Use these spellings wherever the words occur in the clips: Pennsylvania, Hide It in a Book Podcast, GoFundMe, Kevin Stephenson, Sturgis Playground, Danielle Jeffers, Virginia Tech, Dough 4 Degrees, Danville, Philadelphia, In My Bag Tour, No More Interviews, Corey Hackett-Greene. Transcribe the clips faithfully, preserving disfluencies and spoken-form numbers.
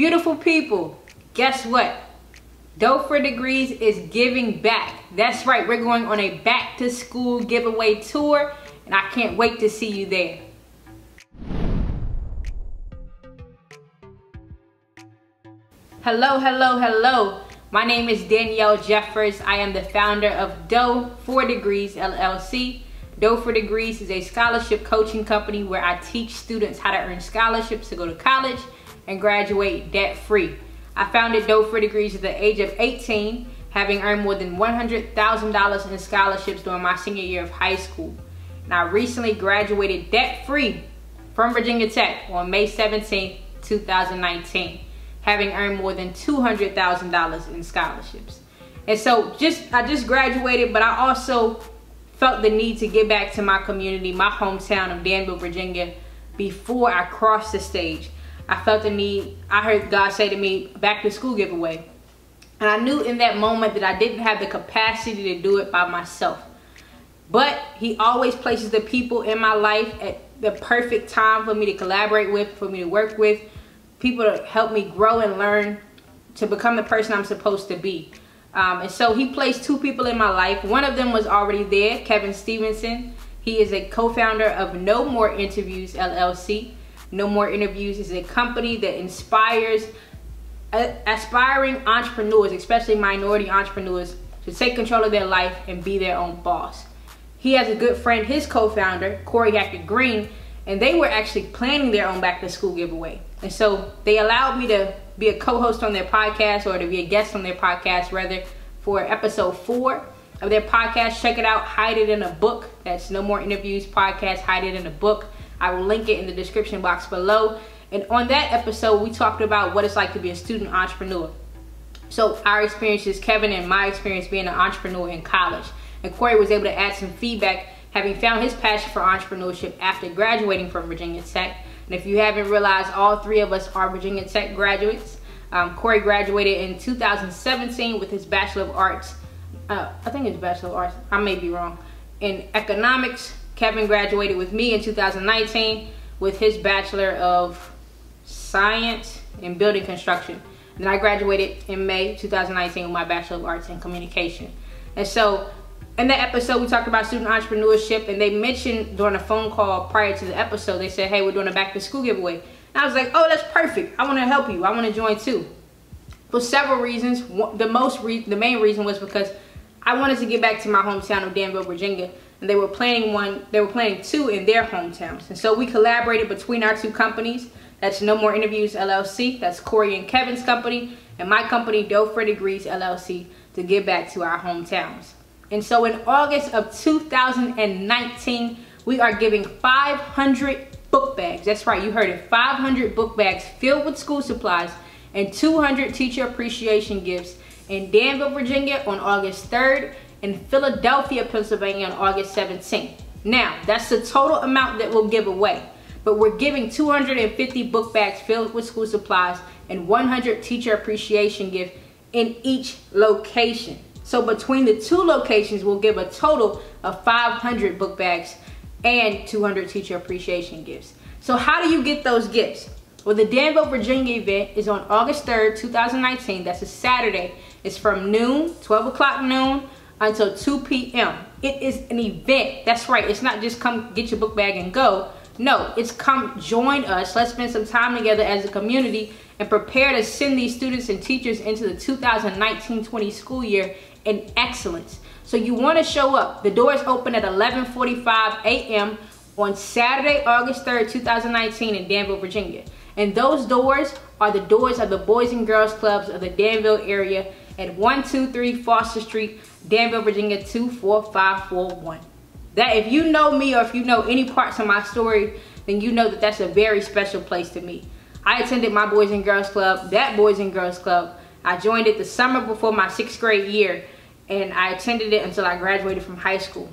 Beautiful people, guess what? Dough four Degrees is giving back. That's right, we're going on a back to school giveaway tour, and I can't wait to see you there. Hello, hello, hello. My name is Danielle Jeffers. I am the founder of Dough four Degrees, L L C. Dough four Degrees is a scholarship coaching company where I teach students how to earn scholarships to go to college and graduate debt-free. I founded Dough four Degrees at the age of eighteen, having earned more than one hundred thousand dollars in scholarships during my senior year of high school. And I recently graduated debt-free from Virginia Tech on May seventeenth, two thousand nineteen, having earned more than two hundred thousand dollars in scholarships. And so just I just graduated, but I also felt the need to give back to my community, my hometown of Danville, Virginia, before I crossed the stage. I felt the need, I heard God say to me, back to school giveaway. And I knew in that moment that I didn't have the capacity to do it by myself. But he always places the people in my life at the perfect time for me to collaborate with, for me to work with, people to help me grow and learn to become the person I'm supposed to be. Um, and so he placed two people in my life. One of them was already there, Kevin Stephenson. He is a co-founder of No More Interviews, L L C. No More Interviews is a company that inspires aspiring entrepreneurs, especially minority entrepreneurs, to take control of their life and be their own boss. He has a good friend, his co-founder, Corey Hackett-Greene, and they were actually planning their own back to school giveaway. And so they allowed me to be a co-host on their podcast, or to be a guest on their podcast rather, for episode four of their podcast. Check it out, Hide It in a Book. That's No More Interviews podcast, Hide It in a Book. I will link it in the description box below. And on that episode, we talked about what it's like to be a student entrepreneur. So our experiences, Kevin and my experience being an entrepreneur in college. And Corey was able to add some feedback, having found his passion for entrepreneurship after graduating from Virginia Tech. And if you haven't realized, all three of us are Virginia Tech graduates. Um, Corey graduated in two thousand seventeen with his Bachelor of Arts. Uh, I think it's Bachelor of Arts. I may be wrong. In economics. Kevin graduated with me in two thousand nineteen with his Bachelor of Science in Building Construction. And then I graduated in May two thousand nineteen with my Bachelor of Arts in Communication. And so in that episode, we talked about student entrepreneurship, and they mentioned during a phone call prior to the episode, they said, hey, we're doing a back to school giveaway. And I was like, oh, that's perfect. I want to help you. I want to join too. For several reasons. The most re- the main reason was because I wanted to get back to my hometown of Danville, Virginia. And they were planning one, they were planning two in their hometowns. And so we collaborated between our two companies. That's No More Interviews, L L C. That's Corey and Kevin's company. And my company, Dough four Degrees, L L C, to give back to our hometowns. And so in August of two thousand nineteen, we are giving five hundred book bags. That's right, you heard it. five hundred book bags filled with school supplies and two hundred teacher appreciation gifts in Danville, Virginia on August third. In Philadelphia, Pennsylvania on August seventeenth. Now, that's the total amount that we'll give away, but we're giving two hundred fifty book bags filled with school supplies and one hundred teacher appreciation gifts in each location. So between the two locations, we'll give a total of five hundred book bags and two hundred teacher appreciation gifts. So how do you get those gifts? Well, the Danville, Virginia event is on August third, two thousand nineteen. That's a Saturday. It's from noon, twelve o'clock noon, until two p m It is an event. That's right. It's not just come get your book bag and go. No, it's come join us. Let's spend some time together as a community and prepare to send these students and teachers into the two thousand nineteen twenty school year in excellence. So you want to show up. The doors open at eleven forty-five a m on Saturday, August third, two thousand nineteen in Danville, Virginia. And those doors are the doors of the Boys and Girls Clubs of the Danville area at one two three Foster Street, Danville, Virginia two four five four one. That, if you know me or if you know any parts of my story, then you know that that's a very special place to me. I attended my Boys and Girls Club, that Boys and Girls Club. I joined it the summer before my sixth grade year, and I attended it until I graduated from high school.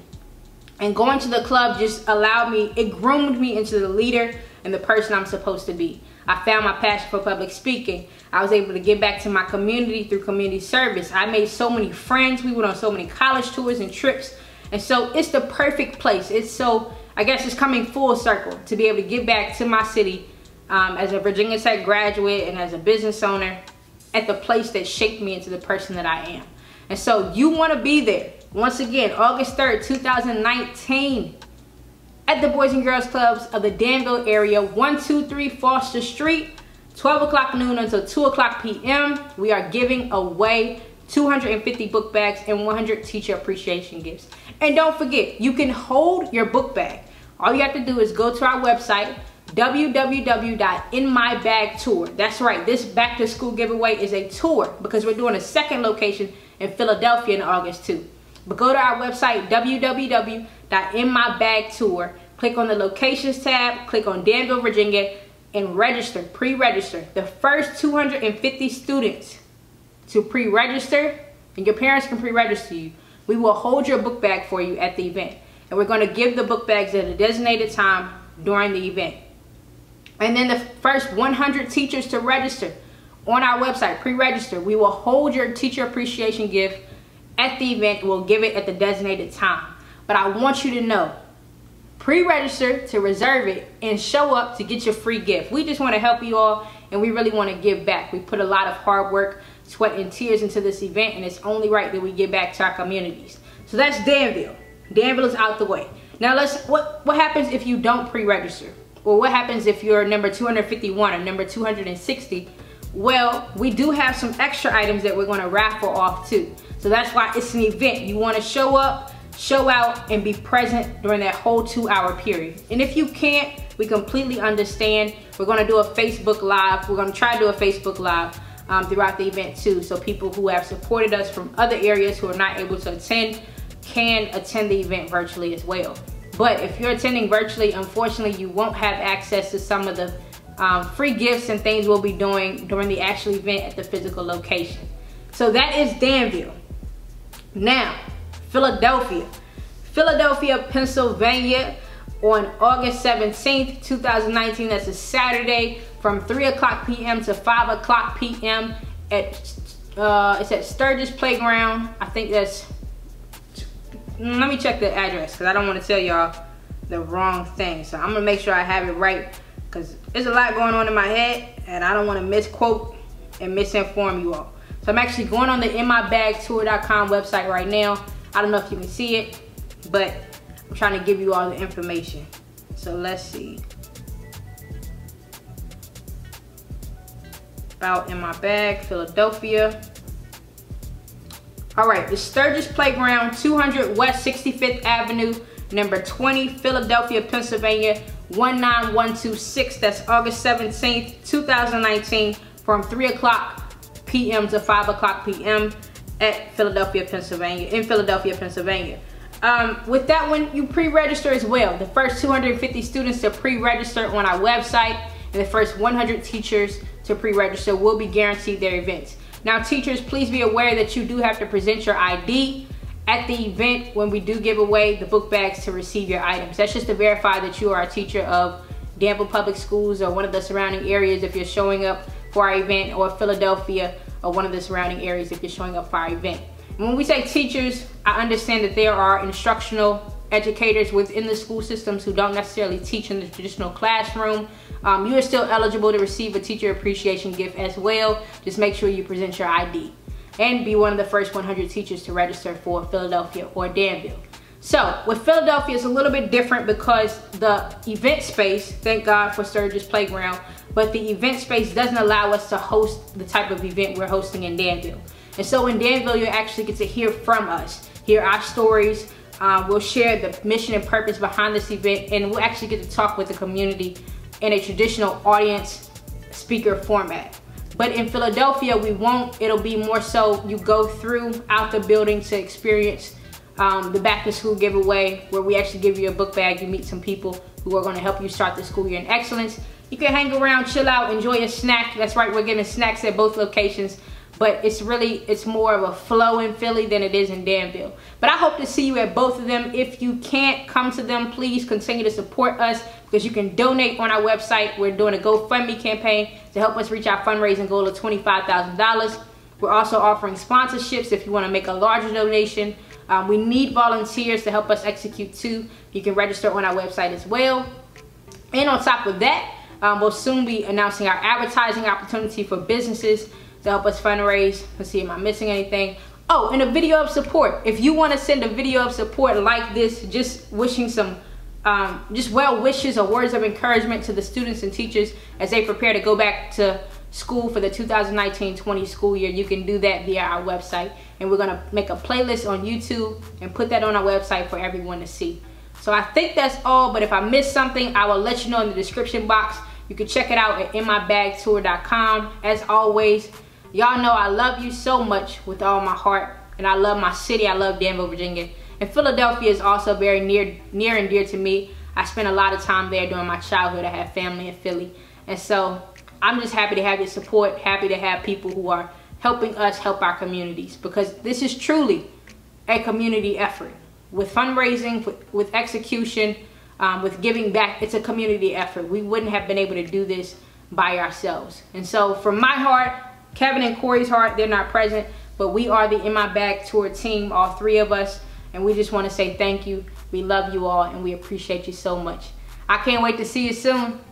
And going to the club just allowed me, it groomed me into the leader and the person I'm supposed to be. I found my passion for public speaking. I was able to give back to my community through community service. I made so many friends. We went on so many college tours and trips. And so it's the perfect place. It's so, I guess it's coming full circle to be able to give back to my city um, as a Virginia Tech graduate and as a business owner at the place that shaped me into the person that I am. And so you want to be there. Once again, August third, two thousand nineteen, at the Boys and Girls Clubs of the Danville area, one two three Foster Street, twelve o'clock noon until two o'clock p m We are giving away two hundred fifty book bags and one hundred teacher appreciation gifts. And don't forget, you can hold your book bag. All you have to do is go to our website, w w w dot in my bag tour. That's right, this back to school giveaway is a tour because we're doing a second location in Philadelphia in August too. But go to our website, w w w dot in my bag tour. Click on the locations tab, click on Danville, Virginia, and register, pre-register. The first two hundred fifty students to pre-register, and your parents can pre-register you, we will hold your book bag for you at the event. And we're going to give the book bags at a designated time during the event. And then the first one hundred teachers to register on our website, pre-register, we will hold your teacher appreciation gift at the event. We'll give it at the designated time. But I want you to know, pre-register to reserve it and show up to get your free gift. We just want to help you all, and we really want to give back. We put a lot of hard work, sweat, and tears into this event, and it's only right that we give back to our communities. So that's Danville. Danville is out the way. Now let's, what, what happens if you don't pre-register? Well, what happens if you're number two hundred fifty-one or number two hundred sixty? Well, we do have some extra items that we're going to raffle off too. So that's why it's an event. You want to show up, show out, and be present during that whole two hour period. And if you can't, we completely understand. We're going to do a Facebook Live. We're going to try to do a Facebook Live um, throughout the event too. So people who have supported us from other areas who are not able to attend can attend the event virtually as well. But if you're attending virtually, unfortunately, you won't have access to some of the um, free gifts and things we'll be doing during the actual event at the physical location. So that is Danville. Now, Philadelphia. Philadelphia, Pennsylvania, on August seventeenth, two thousand nineteen. That's a Saturday from three o'clock p m to five o'clock p m at uh, it's at Sturgis Playground. I think that's, let me check the address because I don't want to tell y'all the wrong thing. So I'm gonna make sure I have it right because there's a lot going on in my head and I don't want to misquote and misinform you all. So I'm actually going on the in my bag tour dot com website right now. I don't know if you can see it, but I'm trying to give you all the information. So let's see. About In My Bag, Philadelphia. All right, the Sturgis Playground, two hundred West sixty-fifth Avenue, number twenty, Philadelphia, Pennsylvania, one nine one two six. That's August seventeenth, two thousand nineteen, from three o'clock p m to five o'clock p m at Philadelphia, Pennsylvania, in Philadelphia, Pennsylvania. Um, with that one, you pre-register as well. The first two hundred fifty students to pre-register on our website and the first one hundred teachers to pre-register will be guaranteed their events. Now teachers, please be aware that you do have to present your I D at the event when we do give away the book bags to receive your items. That's just to verify that you are a teacher of Danville Public Schools or one of the surrounding areas if you're showing up for our event, or Philadelphia or one of the surrounding areas if you're showing up for our event. And when we say teachers, I understand that there are instructional educators within the school systems who don't necessarily teach in the traditional classroom. Um, you are still eligible to receive a teacher appreciation gift as well. Just make sure you present your I D and be one of the first one hundred teachers to register for Philadelphia or Danville. So with Philadelphia, it's a little bit different because the event space, thank God for Sturgis Playground, but the event space doesn't allow us to host the type of event we're hosting in Danville. And so in Danville, you actually get to hear from us, hear our stories. Uh, we'll share the mission and purpose behind this event, and we'll actually get to talk with the community in a traditional audience speaker format. But in Philadelphia, we won't. It'll be more so you go through out the building to experience um, the back to school giveaway, where we actually give you a book bag. You meet some people who are going to help you start the school year in excellence. You can hang around, chill out, enjoy a snack. That's right, we're giving snacks at both locations. But it's really, it's more of a flow in Philly than it is in Danville. But I hope to see you at both of them. If you can't come to them, please continue to support us because you can donate on our website. We're doing a GoFundMe campaign to help us reach our fundraising goal of twenty-five thousand dollars. We're also offering sponsorships if you want to make a larger donation. Um, we need volunteers to help us execute too. You can register on our website as well. And on top of that, Um, we'll soon be announcing our advertising opportunity for businesses to help us fundraise. Let's see, am I missing anything? Oh, and a video of support. If you want to send a video of support like this, just wishing some, um, just well wishes or words of encouragement to the students and teachers as they prepare to go back to school for the two thousand nineteen twenty school year, you can do that via our website. And we're going to make a playlist on YouTube and put that on our website for everyone to see. So I think that's all, but if I missed something, I will let you know in the description box. You can check it out at in my bag tour dot com. As always, y'all know I love you so much with all my heart, and I love my city. I love Danville, Virginia. And Philadelphia is also very near, near and dear to me. I spent a lot of time there during my childhood. I had family in Philly. And so I'm just happy to have your support, happy to have people who are helping us help our communities, because this is truly a community effort. With fundraising, with, with execution, um, with giving back, it's a community effort. We wouldn't have been able to do this by ourselves. And so from my heart, Kevin and Corey's heart, they're not present, but we are the In My Bag Tour team, all three of us, and we just want to say thank you. We love you all, and we appreciate you so much. I can't wait to see you soon.